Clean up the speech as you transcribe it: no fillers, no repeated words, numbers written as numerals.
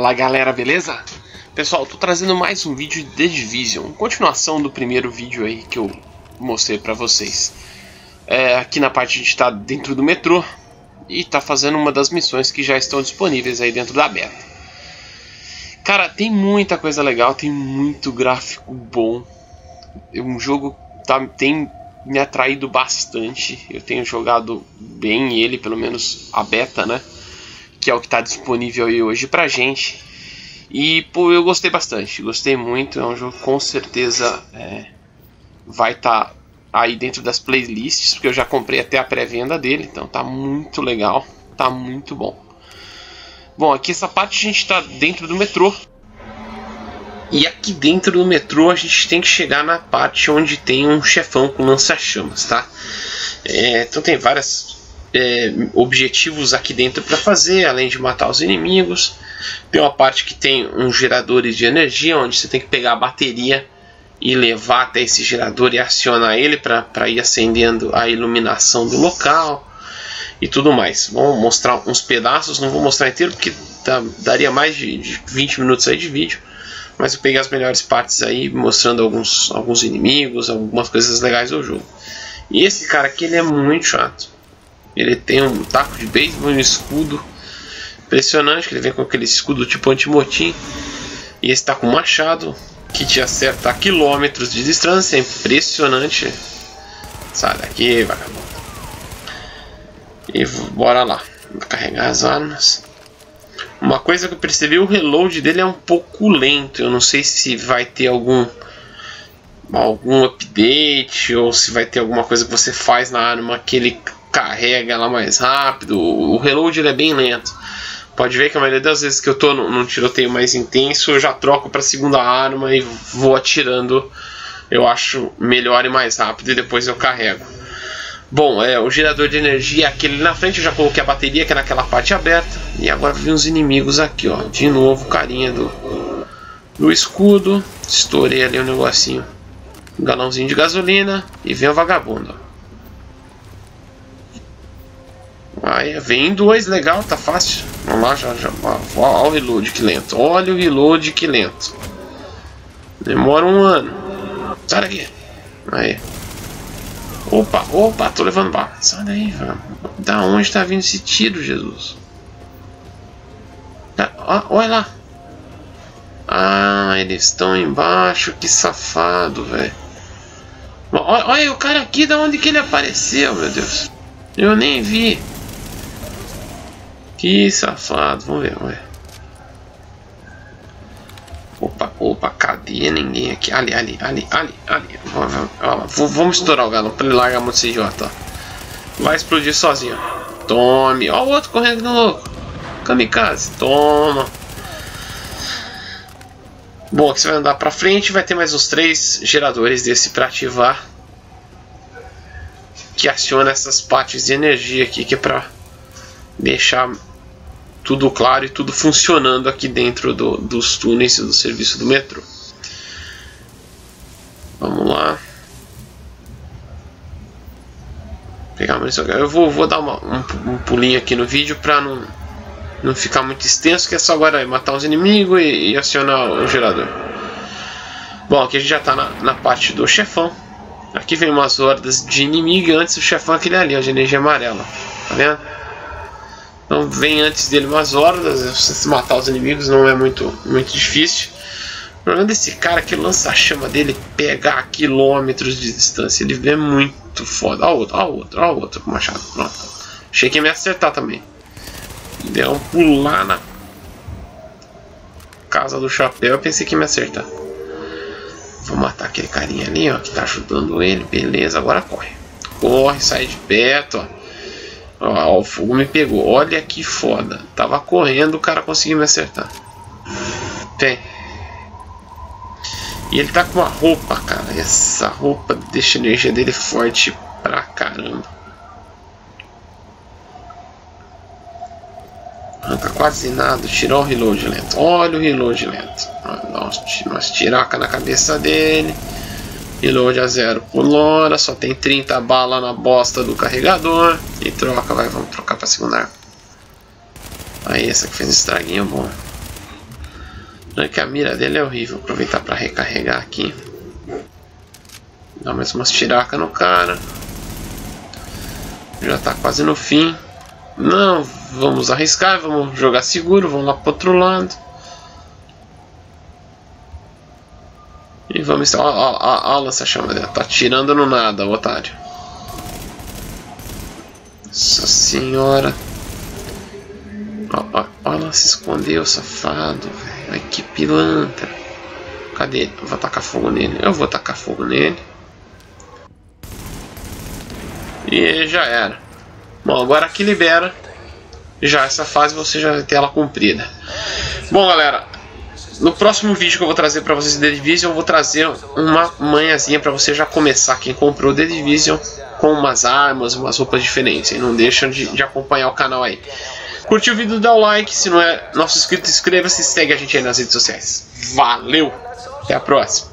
Fala galera, beleza? Pessoal, tô trazendo mais um vídeo de The Division, continuação do primeiro vídeo aí que eu mostrei pra vocês. Aqui na parte a gente tá dentro do metrô e tá fazendo uma das missões que já estão disponíveis aí dentro da beta. Cara, tem muita coisa legal, tem muito gráfico bom. Um jogo tem me atraído bastante, eu tenho jogado bem ele, pelo menos a beta, né? Que é o que está disponível aí hoje pra gente. E pô, eu gostei bastante, gostei muito. É um jogo que com certeza vai estar aí dentro das playlists, porque eu já comprei até a pré-venda dele, então tá muito legal, tá muito bom. Bom, aqui essa parte a gente tá dentro do metrô. E aqui dentro do metrô a gente tem que chegar na parte onde tem um chefão com lança-chamas, tá? Então tem várias... objetivos aqui dentro para fazer, além de matar os inimigos. Tem uma parte que tem uns geradores de energia, onde você tem que pegar a bateria e levar até esse gerador e acionar ele para ir acendendo a iluminação do local e tudo mais. Vou mostrar uns pedaços, não vou mostrar inteiro porque daria mais de 20 minutos aí de vídeo, mas eu peguei as melhores partes aí, mostrando alguns inimigos, algumas coisas legais do jogo. E esse cara aqui, ele é muito chato. Ele tem um taco de beisebol e um escudo impressionante, que ele vem com aquele escudo tipo anti-motim. E esse tá com um machado que te acerta a quilômetros de distância, é impressionante. Sai daqui, vagabundo. E bora lá, vou carregar as armas. Uma coisa que eu percebi, o reload dele é um pouco lento. Eu não sei se vai ter algum update, ou se vai ter alguma coisa que você faz na arma que ele carrega ela mais rápido. O reload ele é bem lento. Pode ver que a maioria das vezes que eu tô num tiroteio mais intenso, eu já troco para a segunda arma e vou atirando, eu acho melhor e mais rápido, e depois eu carrego. Bom, o gerador de energia, aquele na frente, eu já coloquei a bateria, que é naquela parte aberta. E agora vi uns inimigos aqui, ó. De novo, carinha do escudo. Estourei ali um negocinho, um galãozinho de gasolina. E vem o vagabundo, ó. Aí vem dois, legal, tá fácil. Vamos lá, já. Olha o reload que lento. Olha o reload que lento. Demora um ano. Sai daqui. Aí. Opa, tô levando bala. Sai daí, velho. Da onde tá vindo esse tiro, Jesus? Olha lá. Ah, eles estão embaixo. Que safado, velho. Olha o cara aqui, da onde que ele apareceu, meu Deus. Eu nem vi. Que safado, vamos ver, vamos ver. Opa, cadê ninguém aqui? Ali. Vamos estourar o galão pra ele largar muito esse idiota. Vai explodir sozinho. Tome. Ó, o outro correndo no louco. Kamikaze, toma. Bom, aqui você vai andar pra frente. Vai ter mais uns 3 geradores desse pra ativar, que aciona essas partes de energia aqui, que é pra deixar tudo claro e tudo funcionando aqui dentro dos túneis do serviço do metrô. Vamos lá. Pegar a munição. Eu vou dar um pulinho aqui no vídeo para não ficar muito extenso, que é só agora matar os inimigos e acionar o gerador. Bom, aqui a gente já está na parte do chefão. Aqui vem umas hordas de inimigo, e antes o chefão é aquele ali, ó, de energia amarela. Tá vendo? Então vem antes dele umas hordas. Se matar os inimigos não é muito difícil. O problema desse cara que lança a chama dele, pegar a quilômetros de distância. Ele é muito foda. Olha o outro com o machado. Pronto. Achei que ia me acertar também. Deu um pular na casa do chapéu. Eu pensei que ia me acertar. Vou matar aquele carinha ali, ó, que tá ajudando ele. Beleza, agora corre. Corre, sai de perto, ó. Ó, o fogo me pegou. Olha que foda. Tava correndo, o cara conseguiu me acertar. Tem. E ele tá com uma roupa, cara. Essa roupa deixa a energia dele forte pra caramba. Não tá quase nada. Tirar o reload lento. Olha o reload lento. Nós tiraca na cabeça dele. Reload a 0 por hora, só tem 30 balas na bosta do carregador. E troca, vamos trocar pra segunda arma. Aí, essa que fez um estraguinho bom. É que a mira dele é horrível. Vou aproveitar para recarregar aqui. Dá mais umas tiracas no cara. Já está quase no fim. Não, vamos arriscar, vamos jogar seguro, vamos lá pro outro lado. E vamos... Olha a lança-chama dela, tá atirando no nada, o otário. Nossa senhora. Olha ela se escondeu, safado, velho. Ai, que pilantra. Cadê ele? Eu vou tacar fogo nele. E já era. Bom, agora aqui libera. Já essa fase você já tem ela cumprida. Bom, galera, no próximo vídeo que eu vou trazer para vocês The Division, eu vou trazer uma manhãzinha para você já começar quem comprou The Division com umas armas, umas roupas diferentes. E não deixam de acompanhar o canal aí. Curtiu o vídeo, dá o like. Se não é nosso inscrito, inscreva-se e segue a gente aí nas redes sociais. Valeu! Até a próxima!